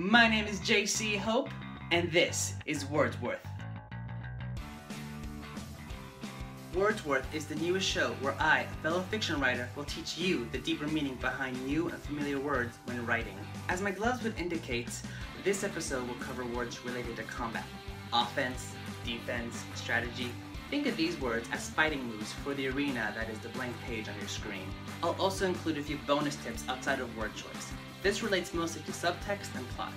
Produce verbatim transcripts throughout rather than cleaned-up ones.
My name is J C Hope, and this is Wordsworth. Wordsworth is the newest show where I, a fellow fiction writer, will teach you the deeper meaning behind new and familiar words when writing. As my gloves would indicate, this episode will cover words related to combat, offense, defense, strategy. Think of these words as fighting moves for the arena that is the blank page on your screen. I'll also include a few bonus tips outside of word choice. This relates mostly to subtext and plot.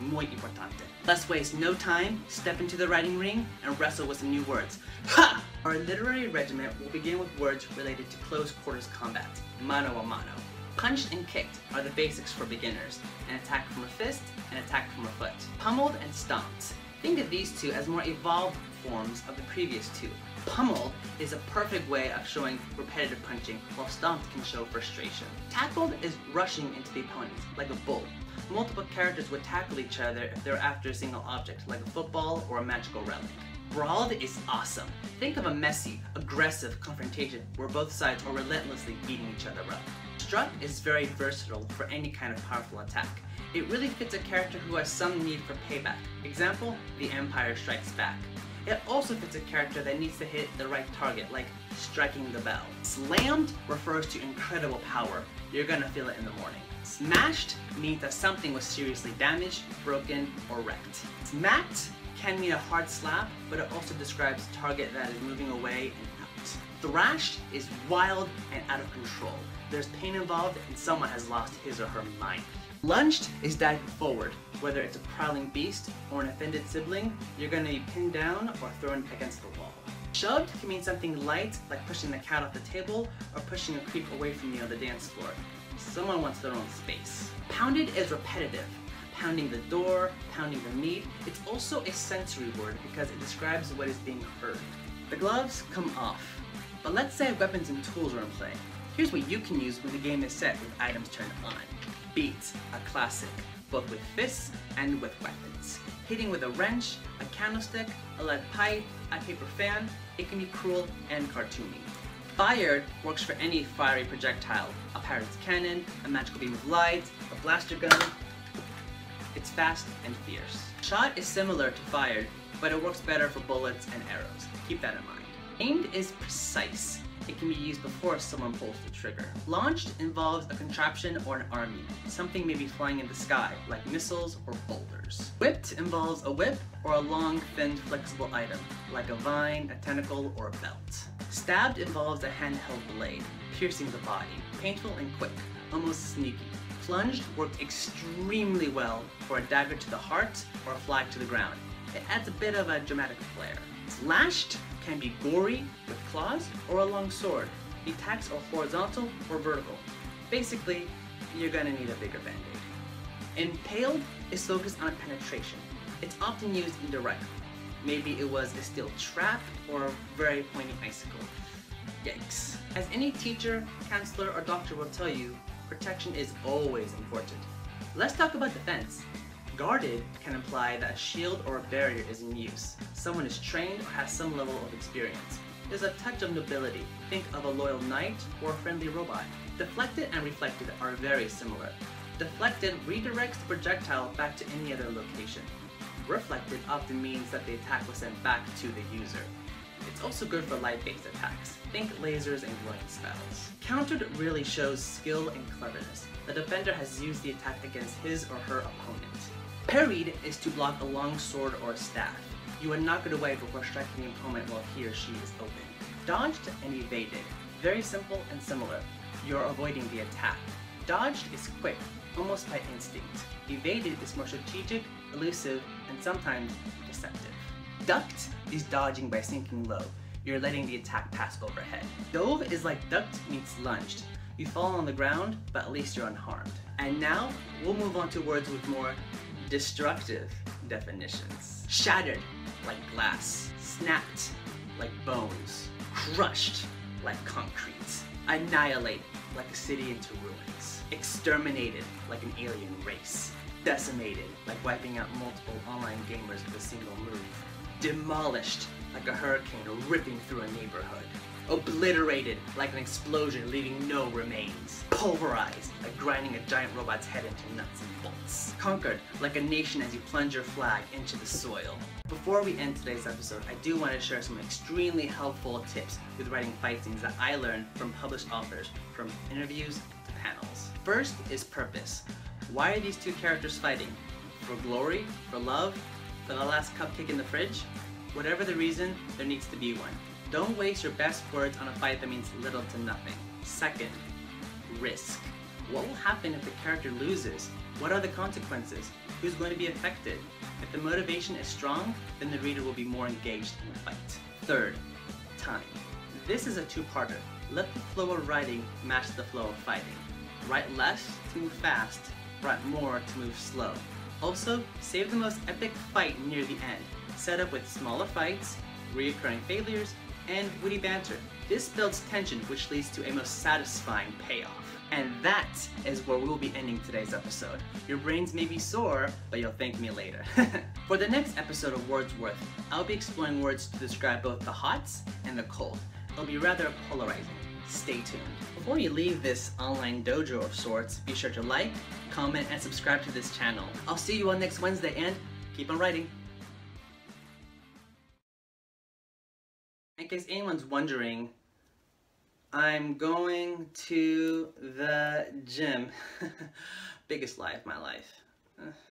Muy importante. Let's waste no time, step into the writing ring, and wrestle with some new words. Ha! Our literary regiment will begin with words related to close quarters combat, mano a mano. Punched and kicked are the basics for beginners, an attack from a fist, an attack from a foot. Pummeled and stomped. Think of these two as more evolved forms of the previous two. Pummeled is a perfect way of showing repetitive punching, while stomped can show frustration. Tackled is rushing into the opponent, like a bull. Multiple characters would tackle each other if they're after a single object, like a football or a magical relic. Brawled is awesome. Think of a messy, aggressive confrontation where both sides are relentlessly beating each other up. Struck is very versatile for any kind of powerful attack. It really fits a character who has some need for payback. Example, the Empire Strikes Back. It also fits a character that needs to hit the right target, like striking the bell. Slammed refers to incredible power. You're gonna feel it in the morning. Smashed means that something was seriously damaged, broken, or wrecked. Smacked can mean a hard slap, but it also describes a target that is moving away and out. Thrashed is wild and out of control. There's pain involved and someone has lost his or her mind. Lunged is diving forward. Whether it's a prowling beast or an offended sibling, you're going to be pinned down or thrown against the wall. Shoved can mean something light, like pushing the cat off the table or pushing a creep away from you on the dance floor. Someone wants their own space. Pounded is repetitive. Pounding the door, pounding the meat. It's also a sensory word because it describes what is being heard. The gloves come off. But let's say weapons and tools are in play. Here's what you can use when the game is set with items turned on. Beat, a classic, both with fists and with weapons. Hitting with a wrench, a candlestick, a lead pipe, a paper fan, it can be cruel and cartoony. Fired works for any fiery projectile, a pirate's cannon, a magical beam of light, a blaster gun. It's fast and fierce. Shot is similar to fired, but it works better for bullets and arrows. Keep that in mind. Aimed is precise. It can be used before someone pulls the trigger. Launched involves a contraption or an army. Something may be flying in the sky, like missiles or boulders. Whipped involves a whip or a long, thin, flexible item, like a vine, a tentacle, or a belt. Stabbed involves a handheld blade, piercing the body. Painful and quick, almost sneaky. Plunged worked extremely well for a dagger to the heart or a flag to the ground. It adds a bit of a dramatic flair. Slashed can be gory, with claws, or a long sword. The attacks are horizontal or vertical. Basically, you're gonna need a bigger band-aid. Impaled is focused on penetration. It's often used indirectly. Maybe it was a steel trap or a very pointy icicle. Yikes. As any teacher, counselor, or doctor will tell you, protection is always important. Let's talk about defense. Guarded can imply that a shield or a barrier is in use. Someone is trained or has some level of experience. There's a touch of nobility. Think of a loyal knight or a friendly robot. Deflected and reflected are very similar. Deflected redirects the projectile back to any other location. Reflected often means that the attack was sent back to the user. It's also good for light-based attacks. Think lasers and glowing spells. Countered really shows skill and cleverness. The defender has used the attack against his or her opponent. Parried is to block a long sword or a staff. You would knock it away before striking the opponent while he or she is open. Dodged and evaded. Very simple and similar. You're avoiding the attack. Dodged is quick, almost by instinct. Evaded is more strategic, elusive, and sometimes deceptive. Ducked is dodging by sinking low. You're letting the attack pass overhead. Dove is like ducked meets lunged. You fall on the ground, but at least you're unharmed. And now, we'll move on to words with more destructive definitions. Shattered, like glass. Snapped, like bones. Crushed, like concrete. Annihilate, like a city into ruins. Exterminated, like an alien race. Decimated, like wiping out multiple online gamers with a single move. Demolished, like a hurricane ripping through a neighborhood. obliterated like an explosion, leaving no remains. Pulverized, like grinding a giant robot's head into nuts and bolts. Conquered, like a nation as you plunge your flag into the soil. Before we end today's episode, I do want to share some extremely helpful tips with writing fight scenes that I learned from published authors, from interviews to panels. First is purpose. Why are these two characters fighting? For glory? For love? For the last cupcake in the fridge? Whatever the reason, there needs to be one. Don't waste your best words on a fight that means little to nothing. Second, risk. What will happen if the character loses? What are the consequences? Who's going to be affected? If the motivation is strong, then the reader will be more engaged in the fight. Third, time. This is a two-parter. Let the flow of writing match the flow of fighting. Write less to move fast, write more to move slow. Also, save the most epic fight near the end. Set up with smaller fights, reoccurring failures, and witty banter. This builds tension, which leads to a most satisfying payoff. And that is where we will be ending today's episode. Your brains may be sore, but you'll thank me later. For the next episode of Wordsworth, I'll be exploring words to describe both the hot and the cold. It'll be rather polarizing. Stay tuned. Before you leave this online dojo of sorts, be sure to like, comment, and subscribe to this channel. I'll see you on next Wednesday, and keep on writing. In case anyone's wondering, I'm going to the gym. Biggest lie of my life.